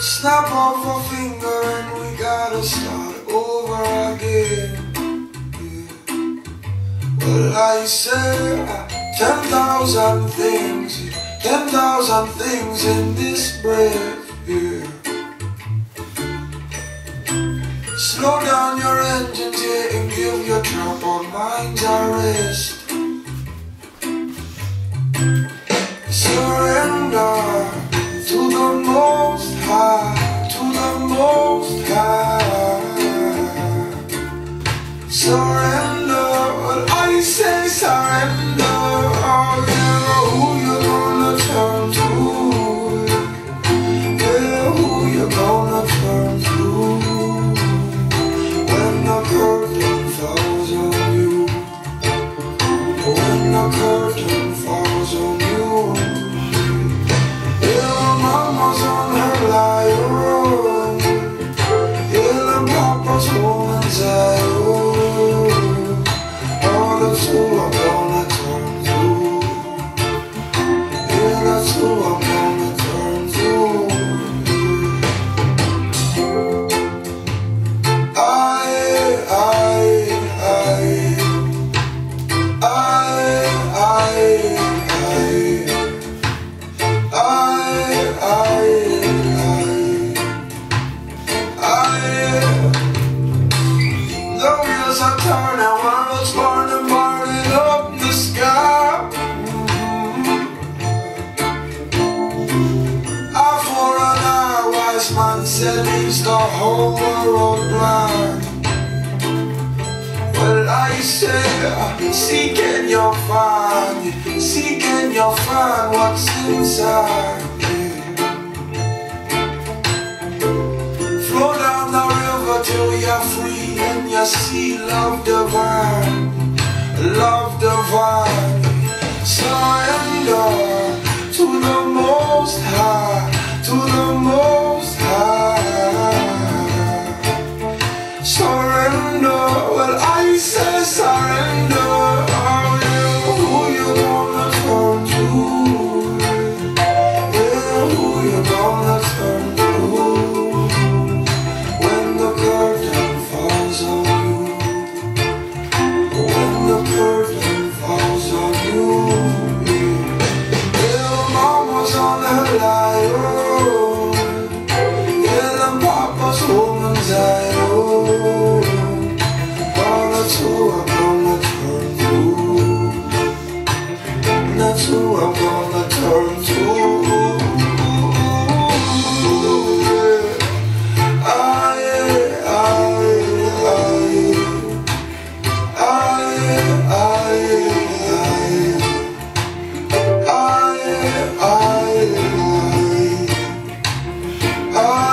Snap off our finger and we gotta start over again, yeah. Well, I say 10,000 things, 10,000 things in this breath, yeah. Slow down your engines, yeah, and give your troubled minds a rest. Surrender to the Most High, to the Most High. Surrender, well, I say surrender. Oh, you know who you're gonna turn to, yeah, who you're gonna turn to. When the curtain falls on you, when the curtain falls on you. Said it's the whole world blind. Well, I say, seek and you'll find, seek and you'll find what's inside, yeah. Flow down the river till you're free and you see love divine, love divine. Surrender to the Most High, to the Most High. Surrender, well I say surrender. Are you who you gonna turn to? Yeah, who you gonna turn to? When the curtain falls on you, when the curtain falls on you, yeah. Little mama's on her life. I